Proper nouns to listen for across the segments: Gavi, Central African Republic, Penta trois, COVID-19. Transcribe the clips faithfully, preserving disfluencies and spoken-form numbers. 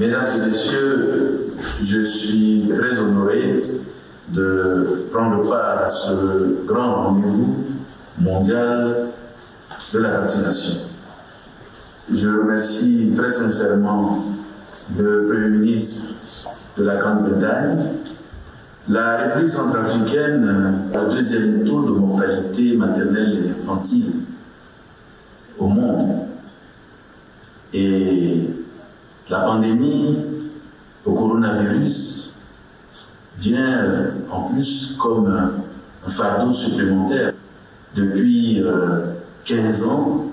Mesdames et messieurs, je suis très honoré de prendre part à ce grand rendez-vous mondial de la vaccination. Je remercie très sincèrement le Premier ministre de la Grande-Bretagne. La République centrafricaine a le deuxième taux de mortalité maternelle et infantile au monde. Et la pandémie, le coronavirus, vient en plus comme un fardeau supplémentaire. Depuis quinze ans,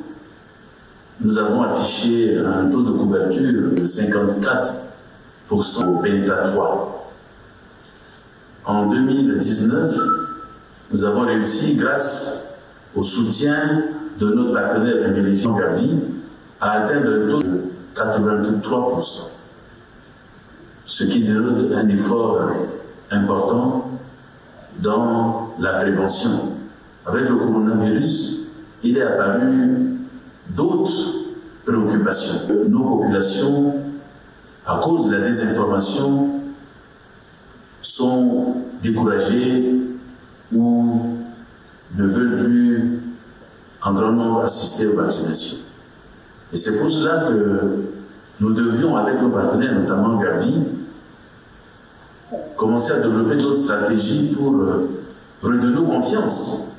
nous avons affiché un taux de couverture de cinquante-quatre pour cent au Penta trois. En deux mille dix-neuf, nous avons réussi, grâce au soutien de notre partenaire privilégié Gavi, à atteindre le taux de quatre-vingt-trois pour cent, ce qui dénote un effort important dans la prévention. Avec le coronavirus, il est apparu d'autres préoccupations. Nos populations, à cause de la désinformation, sont découragées ou ne veulent plus en grand nombre assister aux vaccinations. Et c'est pour cela que nous devions, avec nos partenaires, notamment Gavi, commencer à développer d'autres stratégies pour redonner confiance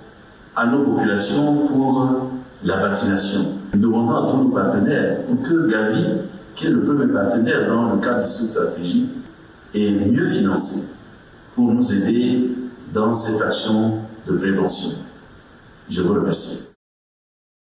à nos populations pour la vaccination. Nous demandons à tous nos partenaires pour que Gavi, qui est le premier partenaire dans le cadre de cette stratégie, est mieux financé pour nous aider dans cette action de prévention. Je vous remercie.